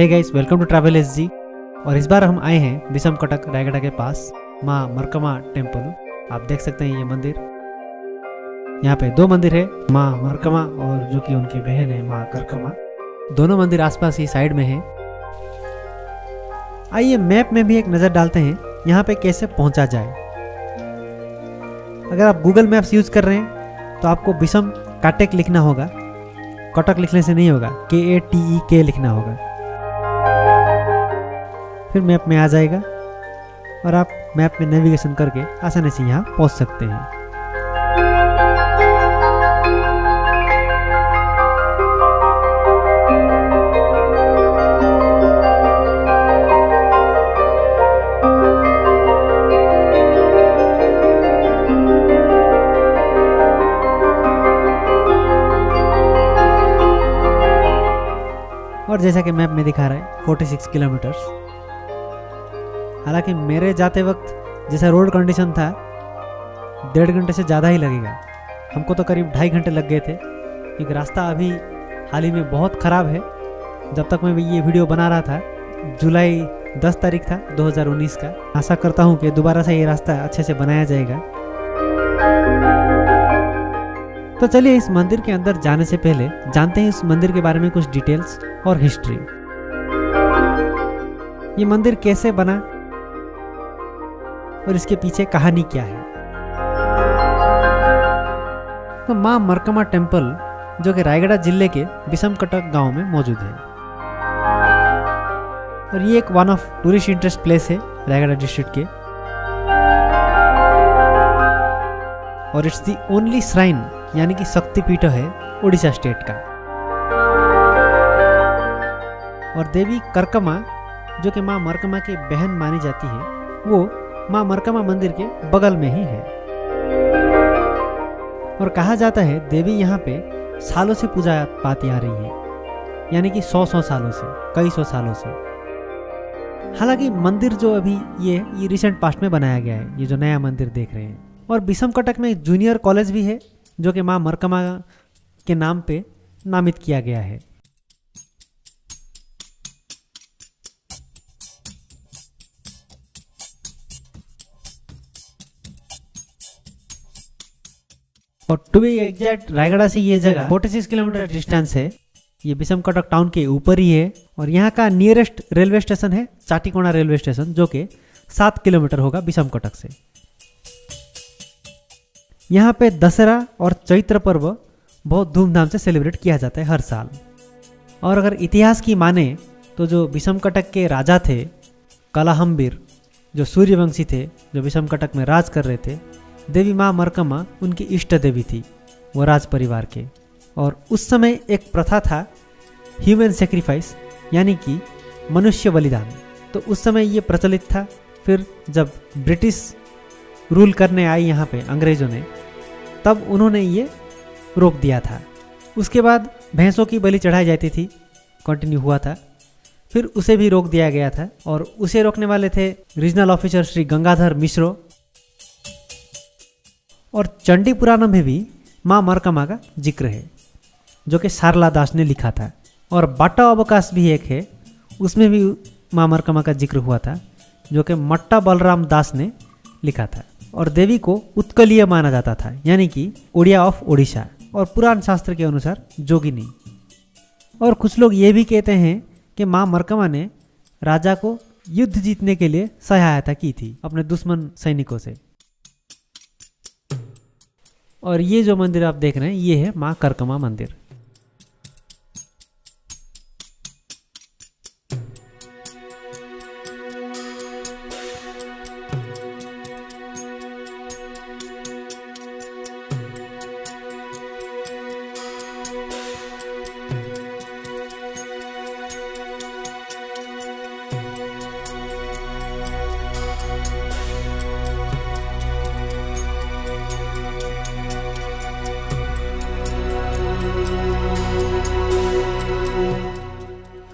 Hey guys, welcome to travel SG. और इस बार हम आए हैं विषम कटक रायगढ़ के पास माँ मरकमा टेम्पल। आप देख सकते हैं ये मंदिर, यहाँ पे दो मंदिर है, माँ मरकमा और जो कि उनकी बहन है माँ करकमा। दोनों मंदिर आसपास ही साइड में है। आइए मैप में भी एक नज़र डालते हैं यहाँ पे कैसे पहुँचा जाए। अगर आप गूगल मैप्स यूज़ कर रहे हैं तो आपको विषम कटक लिखना होगा। कटक लिखने से नहीं होगा, KATEK लिखना होगा, फिर मैप में आ जाएगा और आप मैप में नेविगेशन करके आसानी से यहाँ पहुँच सकते हैं। और जैसा कि मैप में दिखा रहा है 46 किलोमीटर्स। हालांकि मेरे जाते वक्त जैसा रोड कंडीशन था 1.5 घंटे से ज़्यादा ही लगेगा, हमको तो करीब 2.5 घंटे लग गए थे क्योंकि रास्ता अभी हाल ही में बहुत ख़राब है। जब तक मैं ये वीडियो बना रहा था जुलाई 10 तारीख था 2019 का। आशा करता हूँ कि दोबारा से ये रास्ता अच्छे से बनाया जाएगा। तो चलिए इस मंदिर के अंदर जाने से पहले जानते हैं इस मंदिर के बारे में कुछ डिटेल्स और हिस्ट्री। ये मंदिर कैसे बना और इसके पीछे कहानी क्या है। तो माँ मरकमा टेम्पल जो कि रायगढ़ जिले के विषम कटक गांव में मौजूद है और ये एक one of tourist interest place है रायगढ़ डिस्ट्रिक्ट के। और इट्स दी ओनली श्राइन यानी कि शक्तिपीठ है उड़ीसा स्टेट का। और देवी करकमा जो कि माँ मरकमा की बहन मानी जाती है वो माँ मरकमा मंदिर के बगल में ही है। और कहा जाता है देवी यहाँ पे सालों से पूजा पाती आ रही है, यानी कि कई सौ सालों से। हालांकि मंदिर जो अभी ये रिसेंट पास्ट में बनाया गया है, ये जो नया मंदिर देख रहे हैं। और विषम कटक में जूनियर कॉलेज भी है जो कि माँ मरकमा के नाम पे नामित किया गया है। और टू बी एग्जैक्ट रायगढ़ से ये जगह 46 किलोमीटर डिस्टेंस है। ये विषम कटक टाउन के ऊपर ही है। और यहाँ का नियरेस्ट रेलवे स्टेशन है चाटिकोड़ा रेलवे स्टेशन जो कि 7 किलोमीटर होगा विषम कटक से। यहाँ पे दशहरा और चैत्र पर्व बहुत धूमधाम से सेलिब्रेट किया जाता है हर साल। और अगर इतिहास की माने तो जो विषम कटक के राजा थे कलाहम्बीर, जो सूर्यवंशी थे, जो विषम कटक में राज कर रहे थे, देवी माँ मरकमा उनकी इष्ट देवी थी वो राज परिवार के। और उस समय एक प्रथा था ह्यूमन सेक्रीफाइस यानी कि मनुष्य बलिदान, तो उस समय ये प्रचलित था। फिर जब ब्रिटिश रूल करने आई यहाँ पे अंग्रेज़ों ने, तब उन्होंने ये रोक दिया था। उसके बाद भैंसों की बलि चढ़ाई जाती थी, कंटिन्यू हुआ था, फिर उसे भी रोक दिया गया था। और उसे रोकने वाले थे रीजनल ऑफिसर श्री गंगाधर मिश्रा। और चंडी पुराणम में भी माँ मरकमा का जिक्र है जो कि सारला दास ने लिखा था। और बाटा अवकाश भी एक है, उसमें भी माँ मरकमा का जिक्र हुआ था जो कि मट्टा बलराम दास ने लिखा था। और देवी को उत्कलीय माना जाता था यानी कि उड़िया ऑफ ओडिशा, और पुराण शास्त्र के अनुसार जोगिनी। और कुछ लोग ये भी कहते हैं कि माँ मरकमा ने राजा को युद्ध जीतने के लिए सहायता की थी अपने दुश्मन सैनिकों से। और ये जो मंदिर आप देख रहे हैं ये है माँ करकमा मंदिर।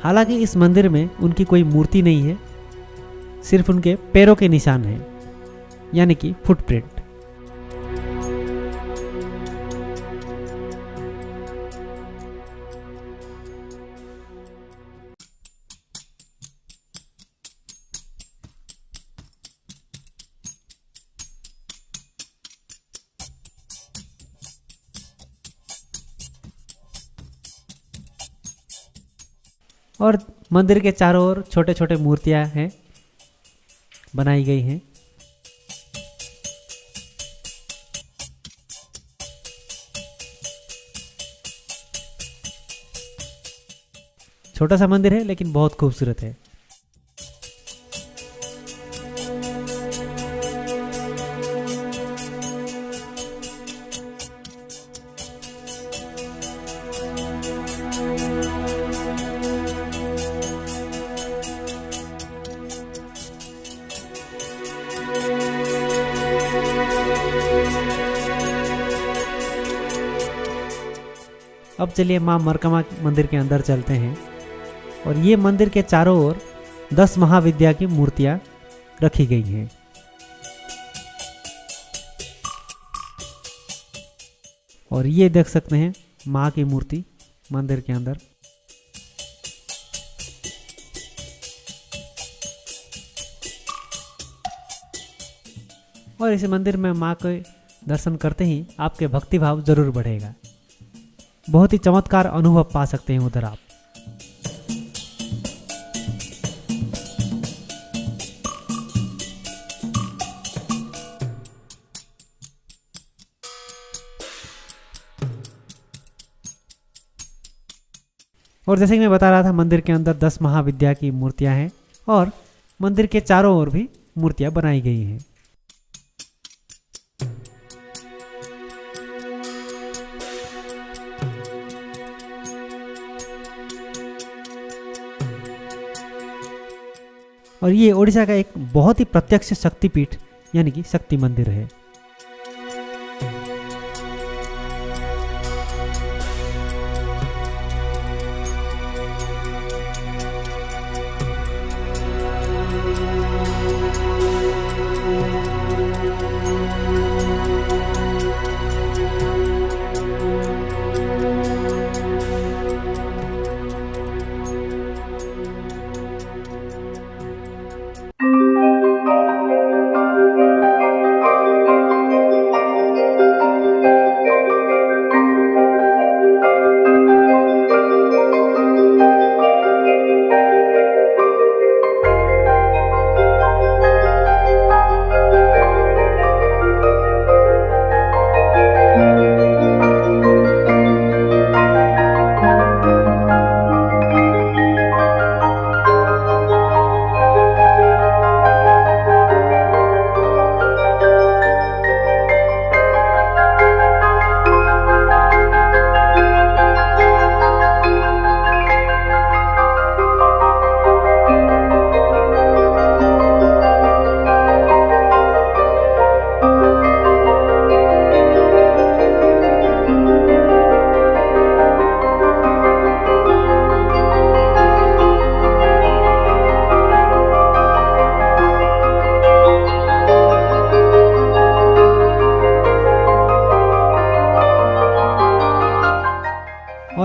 हालांकि इस मंदिर में उनकी कोई मूर्ति नहीं है, सिर्फ उनके पैरों के निशान हैं यानी कि फुटप्रिंट। और मंदिर के चारों ओर छोटे छोटे मूर्तियां हैं बनाई गई हैं। छोटा सा मंदिर है लेकिन बहुत खूबसूरत है। अब चलिए माँ मरकमा मंदिर के अंदर चलते हैं। और ये मंदिर के चारों ओर 10 महाविद्या की मूर्तियाँ रखी गई हैं। और ये देख सकते हैं माँ की मूर्ति मंदिर के अंदर। और इस मंदिर में माँ के दर्शन करते ही आपके भक्ति भाव जरूर बढ़ेगा। बहुत ही चमत्कार अनुभव पा सकते हैं उधर आप। और जैसे कि मैं बता रहा था, मंदिर के अंदर 10 महाविद्या की मूर्तियां हैं और मंदिर के चारों ओर भी मूर्तियां बनाई गई हैं। और ये ओडिशा का एक बहुत ही प्रत्यक्ष शक्तिपीठ यानी कि शक्ति मंदिर है।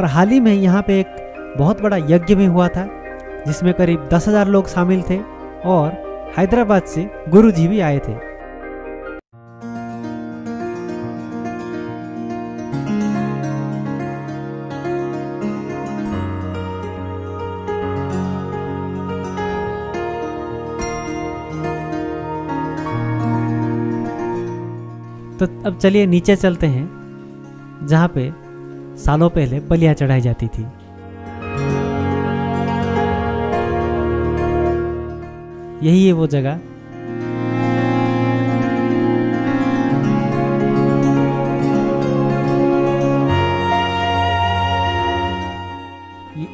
और हाल ही में यहाँ पे एक बहुत बड़ा यज्ञ भी हुआ था जिसमें करीब 10,000 लोग शामिल थे और हैदराबाद से गुरुजी भी आए थे। तो अब चलिए नीचे चलते हैं जहाँ पे सालों पहले बलिया चढ़ाई जाती थी। यही है वो जगह।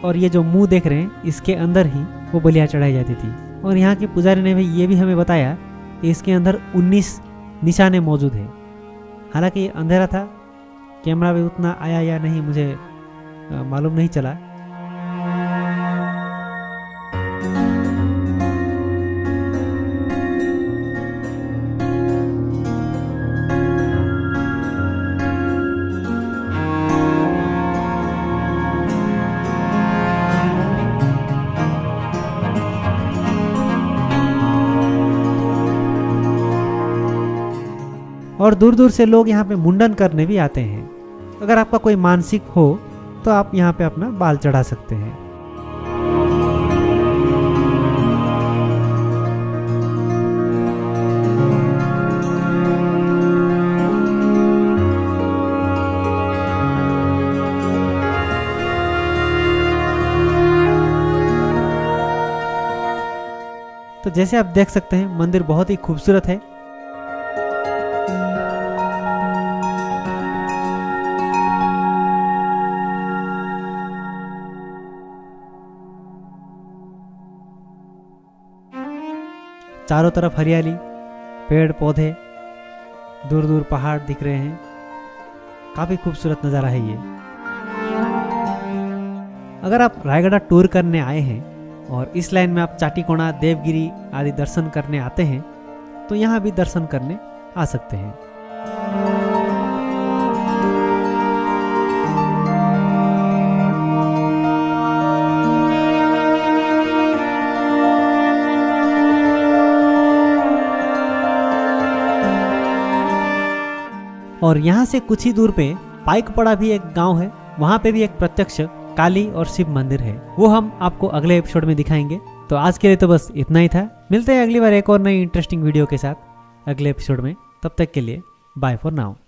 और ये जो मुंह देख रहे हैं इसके अंदर ही वो बलिया चढ़ाई जाती थी। और यहाँ के पुजारी ने भी ये भी हमें बताया कि इसके अंदर 19 निशाने मौजूद हैं। हालांकि ये अंधेरा था, कैमरा भी उतना आया या नहीं मुझे मालूम नहीं चला। और दूर दूर से लोग यहाँ पे मुंडन करने भी आते हैं। अगर आपका कोई मानसिक हो तो आप यहाँ पे अपना बाल चढ़ा सकते हैं। जैसे आप देख सकते हैं मंदिर बहुत ही खूबसूरत है। चारों तरफ हरियाली, पेड़ पौधे, दूर दूर पहाड़ दिख रहे हैं। काफ़ी खूबसूरत नज़ारा है ये। अगर आप रायगढ़ टूर करने आए हैं और इस लाइन में आप चाटिकोड़ा, देवगिरी आदि दर्शन करने आते हैं तो यहाँ भी दर्शन करने आ सकते हैं। और यहाँ से कुछ ही दूर पे पाइक पड़ा भी एक गांव है, वहाँ पे भी एक प्रत्यक्ष काली और शिव मंदिर है। वो हम आपको अगले एपिसोड में दिखाएंगे। तो आज के लिए तो बस इतना ही था। मिलते हैं अगली बार एक और नई इंटरेस्टिंग वीडियो के साथ अगले एपिसोड में। तब तक के लिए बाय फॉर नाउ।